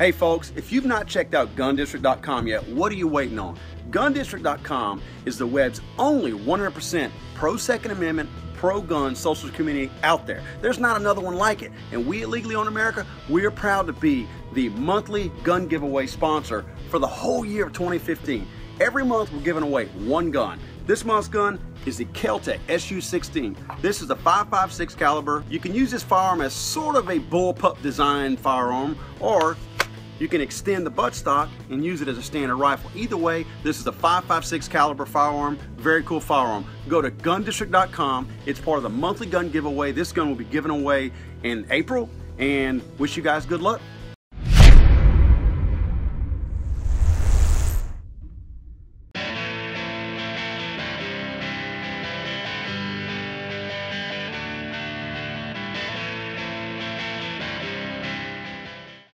Hey folks, if you've not checked out GunDistrict.com yet, what are you waiting on? GunDistrict.com is the web's only 100% pro-Second Amendment, pro-gun social community out there. There's not another one like it. And we at Legally Armed America, we are proud to be the monthly gun giveaway sponsor for the whole year of 2015. Every month we're giving away one gun. This month's gun is the Kel-Tec SU-16. This is a 5.56 caliber. You can use this firearm as sort of a bullpup design firearm, or you can extend the buttstock and use it as a standard rifle. Either way, this is a 5.56 caliber firearm, very cool firearm. Go to GunDistrict.com. It's part of the monthly gun giveaway. This gun will be given away in April, and wish you guys good luck.